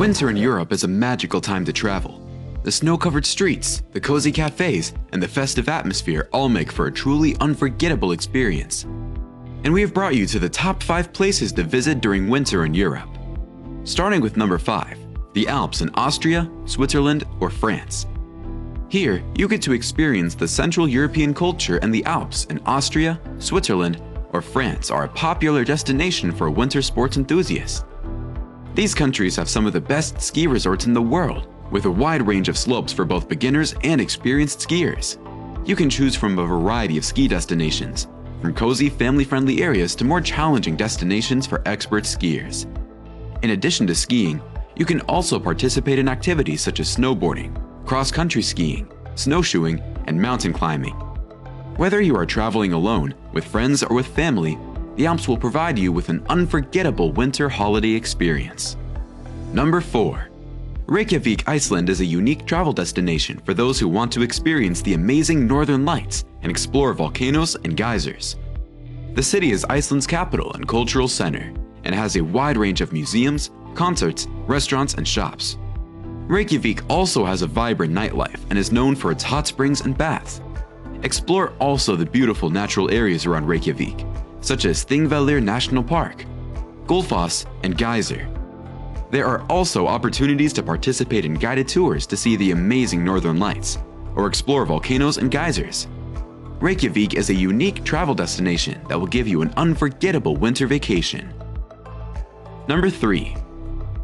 Winter in Europe is a magical time to travel. The snow-covered streets, the cozy cafes, and the festive atmosphere all make for a truly unforgettable experience. And we have brought you to the top 5 places to visit during winter in Europe. Starting with number 5, the Alps in Austria, Switzerland, or France. Here, you get to experience the Central European culture, and the Alps in Austria, Switzerland, or France are a popular destination for winter sports enthusiasts. These countries have some of the best ski resorts in the world, with a wide range of slopes for both beginners and experienced skiers. You can choose from a variety of ski destinations, from cozy, family-friendly areas to more challenging destinations for expert skiers. In addition to skiing, you can also participate in activities such as snowboarding, cross-country skiing, snowshoeing, and mountain climbing. Whether you are traveling alone, with friends, or with family, the Alps will provide you with an unforgettable winter holiday experience. Number 4. Reykjavik, Iceland is a unique travel destination for those who want to experience the amazing northern lights and explore volcanoes and geysers. The city is Iceland's capital and cultural center, and has a wide range of museums, concerts, restaurants, and shops. Reykjavik also has a vibrant nightlife and is known for its hot springs and baths. Explore also the beautiful natural areas around Reykjavik, such as Thingvellir National Park, Gullfoss, and Geyser. There are also opportunities to participate in guided tours to see the amazing northern lights, or explore volcanoes and geysers. Reykjavik is a unique travel destination that will give you an unforgettable winter vacation. Number 3.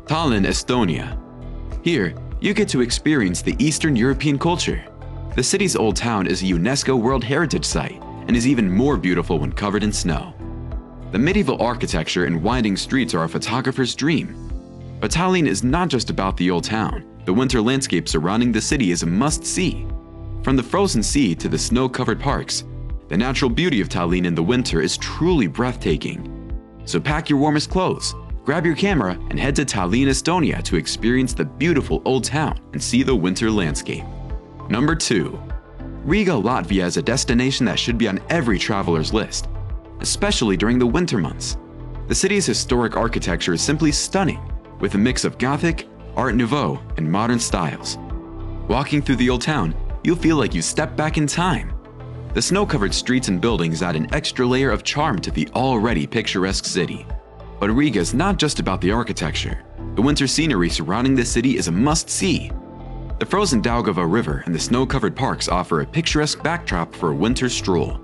Tallinn, Estonia. Here, you get to experience the Eastern European culture. The city's old town is a UNESCO World Heritage Site and is even more beautiful when covered in snow. The medieval architecture and winding streets are a photographer's dream. But Tallinn is not just about the old town. The winter landscape surrounding the city is a must-see. From the frozen sea to the snow-covered parks, the natural beauty of Tallinn in the winter is truly breathtaking. So pack your warmest clothes, grab your camera, and head to Tallinn, Estonia to experience the beautiful old town and see the winter landscape. Number 2. Riga, Latvia is a destination that should be on every traveler's list, especially during the winter months. The city's historic architecture is simply stunning, with a mix of Gothic, Art Nouveau, and modern styles. Walking through the old town, you'll feel like you step back in time. The snow-covered streets and buildings add an extra layer of charm to the already picturesque city. But Riga is not just about the architecture. The winter scenery surrounding the city is a must-see. The frozen Daugava River and the snow-covered parks offer a picturesque backdrop for a winter stroll.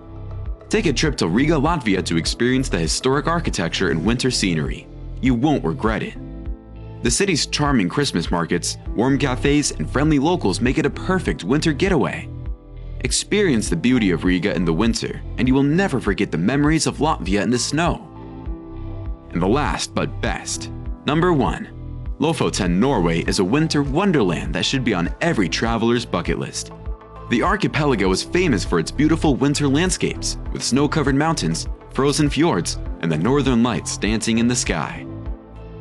Take a trip to Riga, Latvia to experience the historic architecture and winter scenery. You won't regret it. The city's charming Christmas markets, warm cafes, and friendly locals make it a perfect winter getaway. Experience the beauty of Riga in the winter, and you will never forget the memories of Latvia in the snow. And the last but best, number 1. Lofoten, Norway is a winter wonderland that should be on every traveler's bucket list. The archipelago is famous for its beautiful winter landscapes, with snow-covered mountains, frozen fjords, and the northern lights dancing in the sky.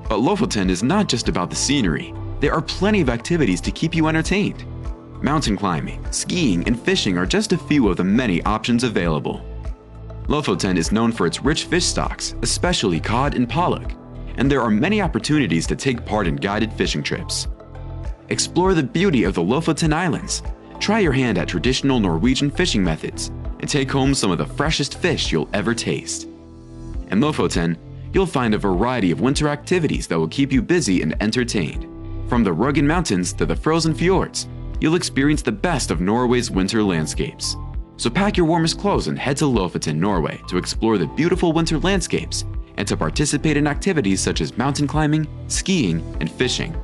But Lofoten is not just about the scenery. There are plenty of activities to keep you entertained. Mountain climbing, skiing, and fishing are just a few of the many options available. Lofoten is known for its rich fish stocks, especially cod and pollock, and there are many opportunities to take part in guided fishing trips. Explore the beauty of the Lofoten Islands, try your hand at traditional Norwegian fishing methods, and take home some of the freshest fish you'll ever taste. In Lofoten, you'll find a variety of winter activities that will keep you busy and entertained. From the rugged mountains to the frozen fjords, you'll experience the best of Norway's winter landscapes. So pack your warmest clothes and head to Lofoten, Norway to explore the beautiful winter landscapes and to participate in activities such as mountain climbing, skiing, and fishing.